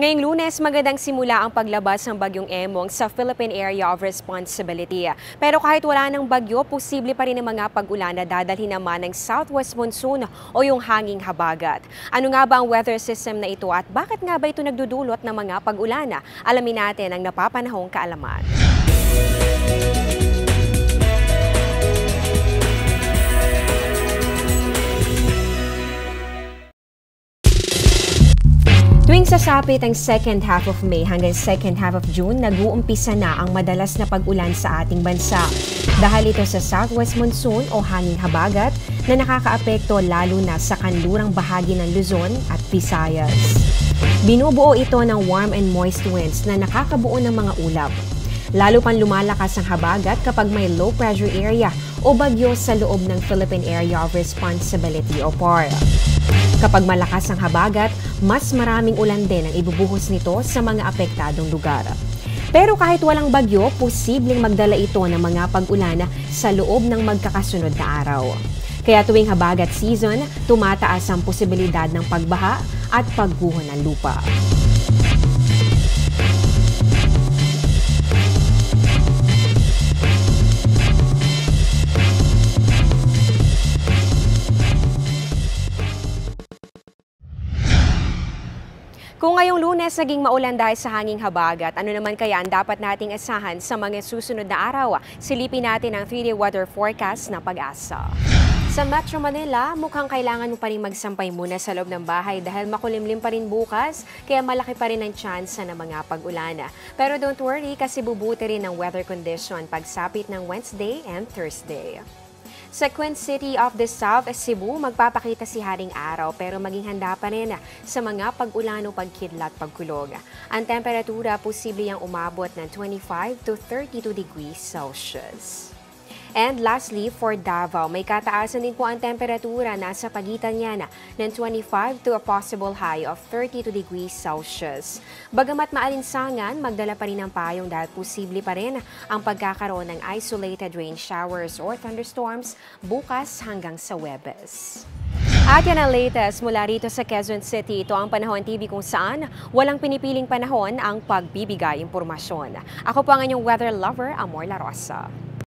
Ngayong Lunes, magandang simula ang paglabas ng bagyong Emong sa Philippine Area of Responsibility. Pero kahit wala ng bagyo, posible pa rin ang mga pag-ulan na dadalhin naman ng southwest monsoon o yung hanging habagat. Ano nga ba ang weather system na ito at bakit nga ba ito nagdudulot ng mga pag-ulan? Alamin natin ang napapanahong kaalaman. Tuwing sasapit ang second half of May hanggang second half of June, nag-uumpisa na ang madalas na pag-ulan sa ating bansa. Dahil ito sa southwest monsoon o hanging habagat na nakakaapekto lalo na sa kanlurang bahagi ng Luzon at Visayas. Binubuo ito ng warm and moist winds na nakakabuo ng mga ulap. Lalo pang lumalakas ang habagat kapag may low pressure area o bagyo sa loob ng Philippine Area of Responsibility o PAR. Kapag malakas ang habagat, mas maraming ulan din ang ibubuhos nito sa mga apektadong lugar. Pero kahit walang bagyo, posibleng magdala ito ng mga pag-ulan sa loob ng magkakasunod na araw. Kaya tuwing habagat season, tumataas ang posibilidad ng pagbaha at pagguho ng lupa. Kung ngayong Lunes naging maulan dahil sa hanging habagat, ano naman kaya ang dapat nating asahan sa mga susunod na araw? Silipin natin ang 3-day weather forecast na Pag-asa. Sa Metro Manila, mukhang kailangan mo pa rin magsampay muna sa loob ng bahay dahil makulimlim pa rin bukas, kaya malaki pa rin ang tsansa ng mga pag-ulan. Pero don't worry kasi bubuti rin ang weather condition pagsapit ng Wednesday and Thursday. Sa Queen City of the South, Cebu, magpapakita si Haring Araw pero maging handa pa rin sa mga pag-ulan o pagkidlat pagkulog. Ang temperatura posible ang umabot ng 25 to 32 degrees Celsius. And lastly, for Davao, may kataasan din po ang temperatura nasa pagitan niya ng 25 to a possible high of 32 degrees Celsius. Bagamat maalinsangan, magdala pa rin ng payong dahil posible pa rin ang pagkakaroon ng isolated rain showers or thunderstorms bukas hanggang sa Huwebes. At yan ang latest mula rito sa Quezon City. Ito ang Panahon TV kung saan walang pinipiling panahon ang pagbibigay impormasyon. Ako po ang inyong weather lover, Amor Larosa.